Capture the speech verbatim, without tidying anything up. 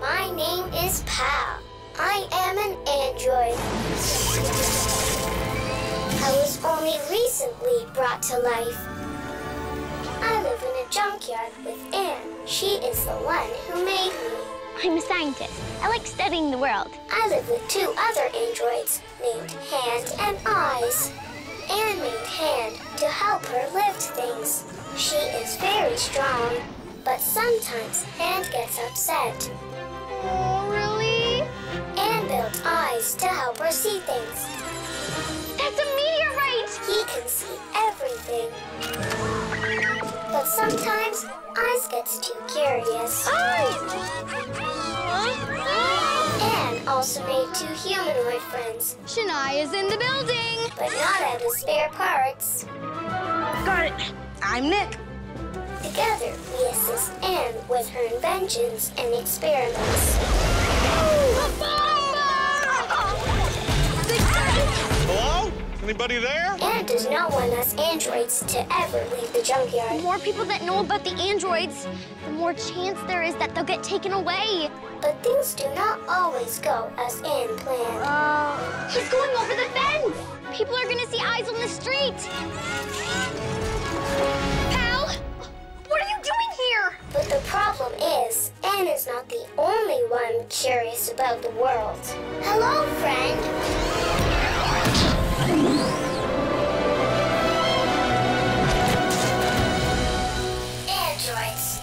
My name is Pal. I am an android. I was only recently brought to life. I live in a junkyard with Anne. She is the one who made me. I'm a scientist. I like studying the world. I live with two other androids named Hand and Eyes. Anne made Hand to help her lift things. She is very strong, but sometimes Hand gets upset. Oh, really? Anne built Eyes to help her see things. That's a meteorite! He can see everything. But sometimes Eyes gets too curious. Eyes! Anne also made two humanoid friends. Shania is in the building! But not out of spare parts. Got it! I'm Nick. Together, we assist Anne with her inventions and experiments. Hello? Anybody there? Anne does not want us androids to ever leave the junkyard. The more people that know about the androids, the more chance there is that they'll get taken away. But things do not always go as Anne planned. Uh, he's going over the fence! People are gonna see Eyes on the street! Pal! What are you doing here? But the problem is, Anne is not the only one curious about the world. Hello, friend! Androids.